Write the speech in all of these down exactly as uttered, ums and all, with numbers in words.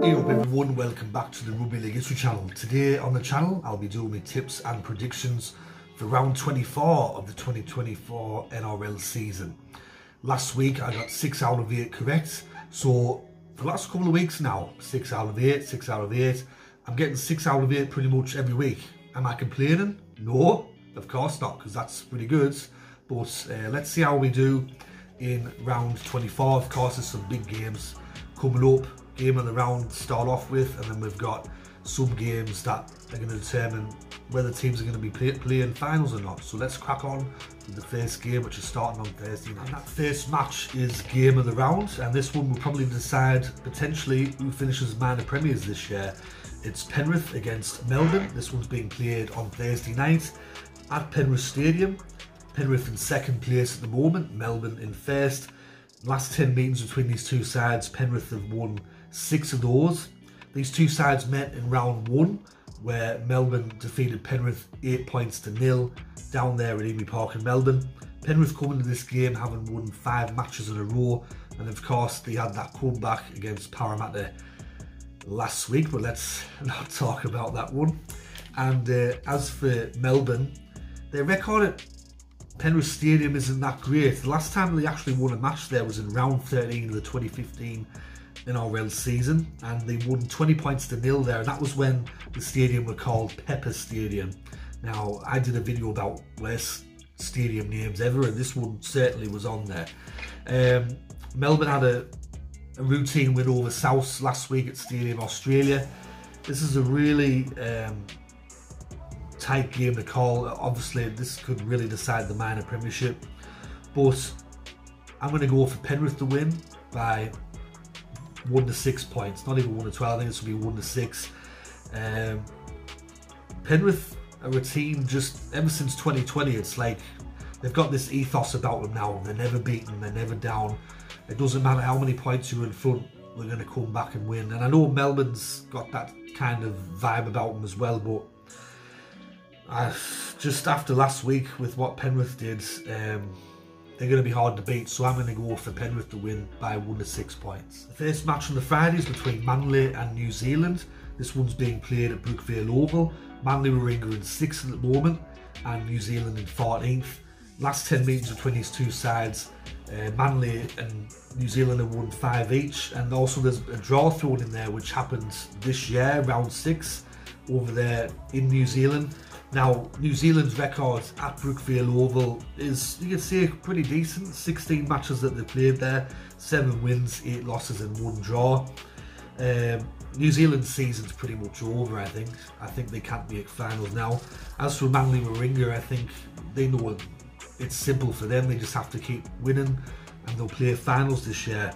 Hey up everyone, welcome back to the Rugby League History Channel. Today on the channel I'll be doing my tips and predictions for round twenty-four of the twenty twenty-four N R L season. Last week I got six out of eight correct, so for the last couple of weeks now, six out of eight, six out of eight, I'm getting six out of eight pretty much every week. Am I complaining? No, of course not, because that's pretty good, but uh, let's see how we do in round twenty-four. Of course there's some big games coming up. Game of the round to start off with, and then we've got some games that are going to determine whether teams are going to be play, playing finals or not. So let's crack on with the first game, which is starting on Thursday night. And that first match is game of the round, and this one will probably decide potentially who finishes minor premiers this year. It's Penrith against Melbourne. This one's being played on Thursday night at Penrith Stadium. Penrith in second place at the moment, Melbourne in first. Last ten meetings between these two sides, Penrith have won six of those. These two sides met in round one, where Melbourne defeated Penrith eight points to nil down there at A A M I Park in Melbourne. Penrith come into this game having won five matches in a row, and of course they had that comeback against Parramatta last week, but let's not talk about that one. And uh, as for Melbourne, their record at Penrith Stadium isn't that great. The last time they actually won a match there was in round thirteen of the twenty fifteen N R L season, and they won twenty points to nil there, and that was when the stadium were called Pepper Stadium. Now I did a video about worst stadium names ever, and this one certainly was on there. Um, Melbourne had a, a routine win over South last week at Stadium Australia. This is a really um, tight game to call. Obviously this could really decide the minor premiership, but I'm going to go for Penrith to win by one to six points, not even one to twelve. I think this will be one to six. Um, Penrith are a team just ever since twenty twenty. It's like they've got this ethos about them now. They're never beaten. They're never down. It doesn't matter how many points you're in front. They're going to come back and win. And I know Melbourne's got that kind of vibe about them as well. But I, just after last week with what Penrith did, Um, they're going to be hard to beat, so I'm going to go for Penrith to win by one to six points. The first match on the Friday is between Manly and New Zealand. This one's being played at Brookvale Oval. Manly-Warringah in sixth at the moment, and New Zealand in fourteenth. Last ten meetings between these two sides, uh, Manly and New Zealand have won five each, and also there's a draw thrown in there which happened this year, round six, over there in New Zealand. Now, New Zealand's record at Brookvale Oval is, you can see, pretty decent. sixteen matches that they played there, seven wins, eight losses and one draw. Um, New Zealand's season's pretty much over, I think. I think they can't make finals now. As for Manly-Warringah, I think they know it's simple for them. They just have to keep winning and they'll play finals this year.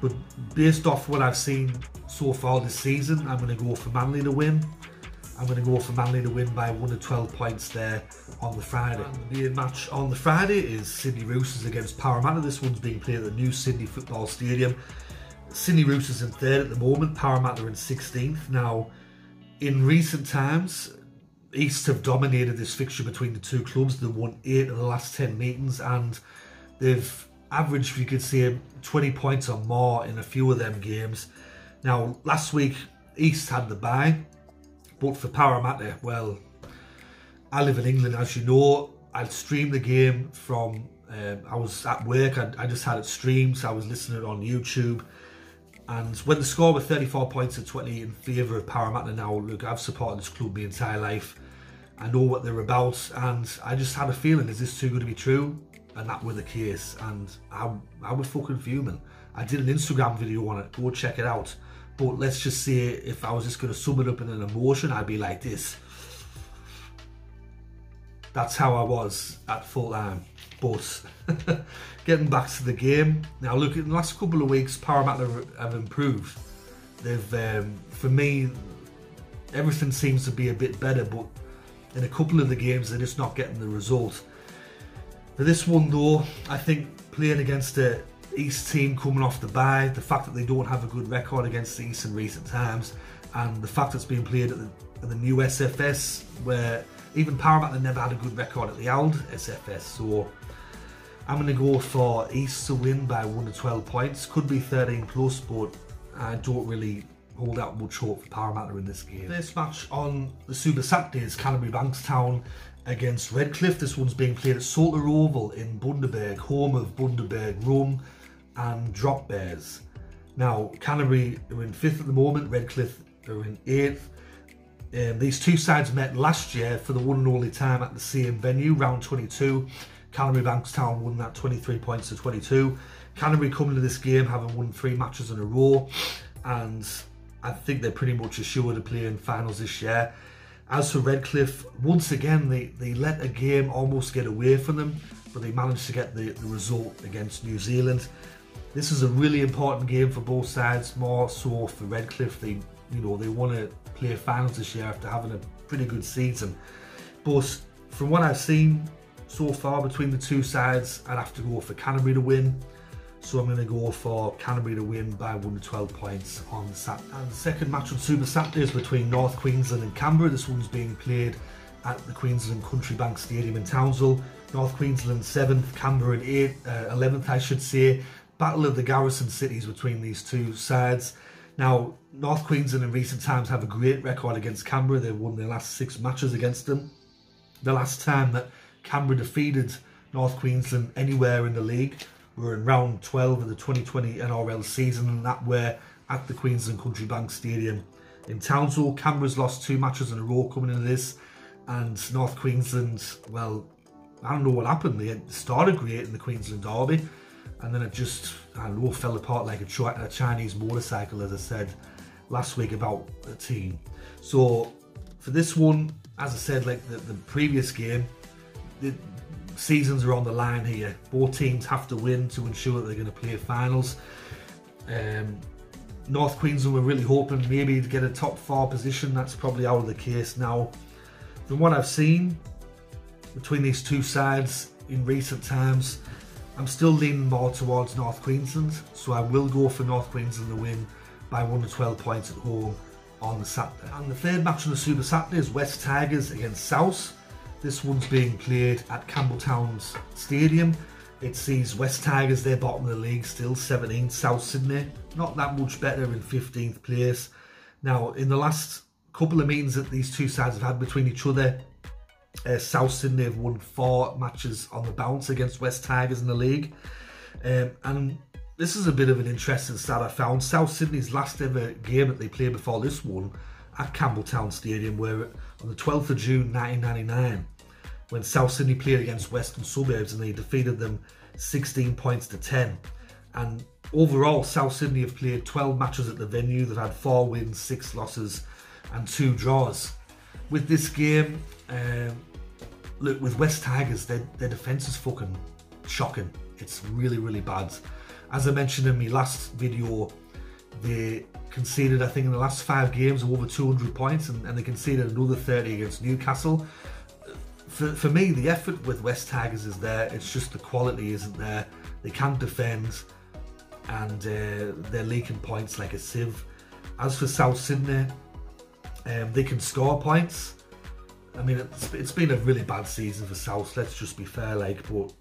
But based off what I've seen so far this season, I'm going to go for Manly to win. I'm going to go for Manly to win by one to twelve points there on the Friday. And the main match on the Friday is Sydney Roosters against Parramatta. This one's being played at the new Sydney Football Stadium. Sydney Roosters in third at the moment, Parramatta in sixteenth. Now, in recent times, East have dominated this fixture between the two clubs. They've won eight of the last ten meetings, and they've averaged, you could say, twenty points or more in a few of them games. Now, last week, East had the bye. But for Parramatta, well, I live in England, as you know. I streamed the game from, um, I was at work, I, I just had it streamed, so I was listening on YouTube. And when the score were thirty-four points to twenty in favour of Parramatta now, look, I've supported this club my entire life. I know what they're about, and I just had a feeling, is this too good to be true? And that were the case, and I, I was fucking fuming. I did an Instagram video on it, go check it out. But let's just say, if I was just going to sum it up in an emotion, I'd be like this. That's how I was at full time. But getting back to the game. Now look, in the last couple of weeks, Parramatta have improved. They've, um, for me, everything seems to be a bit better, but in a couple of the games, they're just not getting the result. For this one though, I think playing against a East team coming off the bye, the fact that they don't have a good record against the East in recent times, and the fact it's been played at the, at the new S F S, where even Parramatta never had a good record at the old S F S, so I'm going to go for East to win by one to twelve points. Could be thirteen plus, but I don't really hold out much hope for Parramatta in this game. This match on the Super Saturday is Canterbury-Bankstown against Redcliffe. This one's being played at Salter Oval in Bundaberg, home of Bundaberg Rum and Drop Bears. Now, Canterbury are in fifth at the moment, Redcliffe are in eighth. Um, these two sides met last year for the one and only time at the same venue, round twenty-two. Canterbury-Bankstown won that twenty-three points to twenty-two. Canterbury coming to this game having won three matches in a row, and I think they're pretty much assured to play in finals this year. As for Redcliffe, once again, they, they let a game almost get away from them, but they managed to get the, the result against New Zealand. This is a really important game for both sides, more so for Redcliffe. They, you know, they want to play finals this year after having a pretty good season. But from what I've seen so far between the two sides, I'd have to go for Canterbury to win. So I'm going to go for Canterbury to win by one to twelve points on the Saturday. And the second match on Super Saturday is between North Queensland and Canberra. This one's being played at the Queensland Country Bank Stadium in Townsville. North Queensland seventh, Canberra in eighth, uh, eleventh I should say. Battle of the garrison cities between these two sides. Now, North Queensland in recent times have a great record against Canberra. They've won their last six matches against them. The last time that Canberra defeated North Queensland anywhere in the league, we're in round twelve of the twenty twenty N R L season, and that were at the Queensland Country Bank Stadium in Townsville. Canberra's lost two matches in a row coming into this, and North Queensland, well, I don't know what happened. They had started great in the Queensland Derby, and then it just, I don't know, fell apart like a, a Chinese motorcycle, as I said last week about the team. So for this one, as I said, like the, the previous game, the seasons are on the line here. Both teams have to win to ensure that they're going to play finals. Um, North Queensland were really hoping maybe to get a top four position. That's probably out of the case now. From what I've seen between these two sides in recent times, I'm still leaning more towards North Queensland. So I will go for North Queensland to win by one to twelve points at home on the Saturday. And the third match on the Super Saturday is Wests Tigers against South. This one's being played at Campbelltown's Stadium. It sees Wests Tigers, they're bottom of the league still, seventeenth, South Sydney. Not that much better in fifteenth place. Now, in the last couple of meetings that these two sides have had between each other, uh, South Sydney have won four matches on the bounce against Wests Tigers in the league. Um, and this is a bit of an interesting stat I found. South Sydney's last ever game that they played before this one at Campbelltown Stadium were on the twelfth of June nineteen ninety-nine. When South Sydney played against Western Suburbs and they defeated them sixteen points to ten. And overall, South Sydney have played twelve matches at the venue. They've had four wins, six losses and two draws. With this game, um, look, with Wests Tigers, their, their defence is fucking shocking. It's really, really bad. As I mentioned in my last video, they conceded, I think, in the last five games over two hundred points, and, and they conceded another thirty against Newcastle. For, for me, the effort with Wests Tigers is there. It's just the quality isn't there. They can't defend, and uh, they're leaking points like a sieve. As for South Sydney, um, they can score points. I mean, it's, it's been a really bad season for South. Let's just be fair, like. But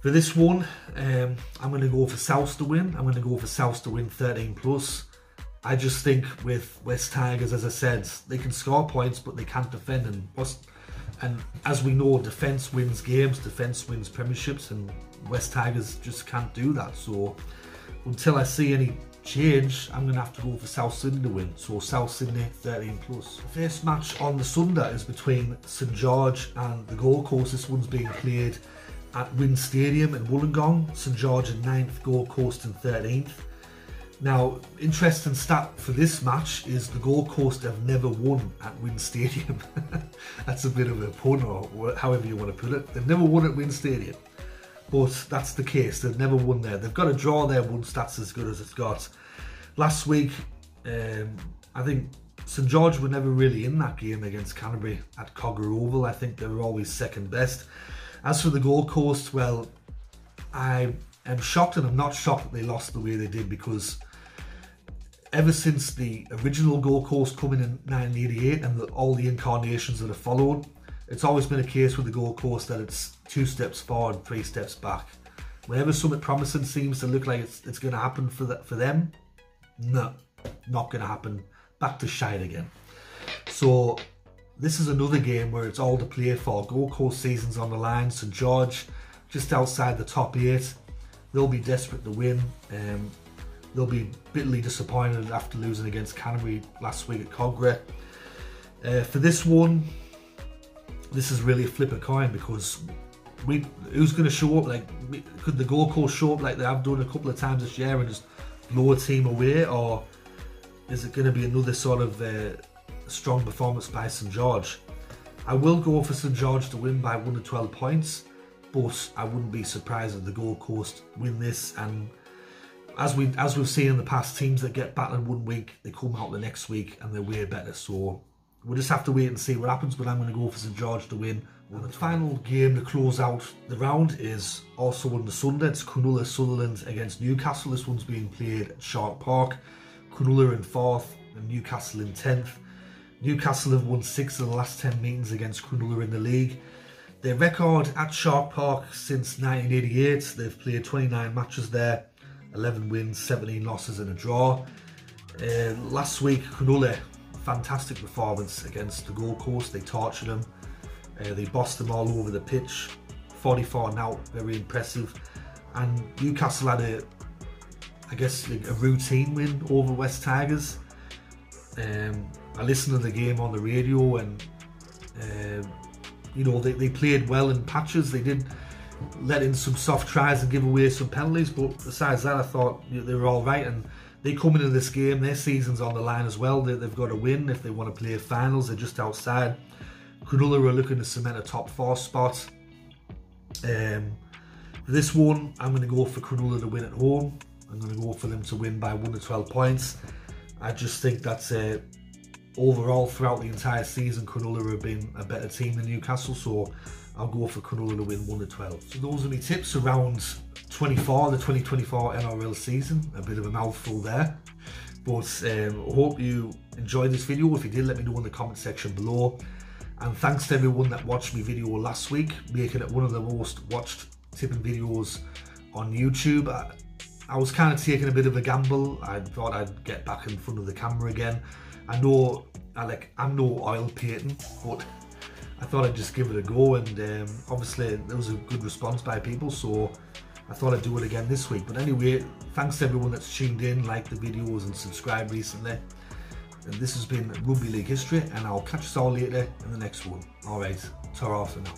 for this one, um, I'm going to go for South to win. I'm going to go for South to win thirteen plus. I just think with Wests Tigers, as I said, they can score points, but they can't defend. And what's And as we know, defence wins games, defence wins premierships, and Wests Tigers just can't do that. So until I see any change, I'm going to have to go for South Sydney to win. So South Sydney, thirteen plus. The first match on the Sunday is between Saint George and the Gold Coast. This one's being played at Wynn Stadium in Wollongong. Saint George in ninth, Gold Coast in thirteenth. Now, interesting stat for this match is the Gold Coast have never won at Wynn Stadium. That's a bit of a pun, or however you want to put it. They've never won at Wynn Stadium, but that's the case. They've never won there. They've got a draw there once. That's as good as it's got. Last week, um, I think Saint George were never really in that game against Canterbury at Cogger Oval. I think they were always second best. As for the Gold Coast, well, I am shocked, and I'm not shocked that they lost the way they did, because ever since the original Gold Coast coming in nineteen eighty-eight and the, all the incarnations that have followed, it's always been a case with the Gold Coast that it's two steps forward, three steps back. Whenever something promising seems to look like it's, it's going to happen for, the, for them, no, not going to happen. Back to shade again. So this is another game where it's all to play for. Gold Coast season's on the line. Saint George just outside the top eight. They'll be desperate to win. Um, they'll be bitterly disappointed after losing against Canterbury last week at Canberra. Uh, for this one, this is really a flip of coin, because we who's going to show up? Like, could the Gold Coast show up like they have done a couple of times this year and just blow a team away, or is it going to be another sort of uh, strong performance by Saint George? I will go for Saint George to win by one to twelve points, but I wouldn't be surprised if the Gold Coast win this. And as, we, as we've seen in the past, teams that get battered one week, they come out the next week and they're way better. So we'll just have to wait and see what happens, but I'm going to go for Saint George to win. And the final game to close out the round is also on the Sunday. It's Cronulla-Sutherland against Newcastle. This one's being played at Shark Park. Cronulla in fourth and Newcastle in tenth. Newcastle have won six of the last ten meetings against Cronulla in the league. Their record at Shark Park since nineteen eighty-eight, they've played twenty-nine matches there, eleven wins, seventeen losses and a draw. Uh, last week, Cronulla, fantastic performance against the Gold Coast. They tortured them. Uh, they bossed them all over the pitch, forty-four and out, very impressive. And Newcastle had a, I guess, like a routine win over Wests Tigers. Um, I listened to the game on the radio, and um, you know they, they played well in patches. They did let in some soft tries and give away some penalties, but besides that, I thought they were all right. And they come into this game, their season's on the line as well. They, they've got to win if they want to play finals. They're just outside. Cronulla are looking to cement a top four spot. Um, for this one, I'm going to go for Cronulla to win at home. I'm going to go for them to win by one to twelve points. I just think that uh, overall, throughout the entire season, Cronulla have been a better team than Newcastle, so I'll go for Cronulla to win one to twelve. So those are my tips around twenty-four, the twenty twenty-four N R L season. A bit of a mouthful there. But I um, hope you enjoyed this video. If you did, let me know in the comment section below. And thanks to everyone that watched my video last week, making it one of the most watched tipping videos on YouTube. I, I was kind of taking a bit of a gamble. I thought I'd get back in front of the camera again. I know I like, I'm no oil painting, but I thought I'd just give it a go. And um, obviously there was a good response by people, so I thought I'd do it again this week. But anyway, thanks to everyone that's tuned in, liked the videos and subscribed recently. And this has been Rugby League History, and I'll catch us all later in the next one. Alright, ta-ra for now.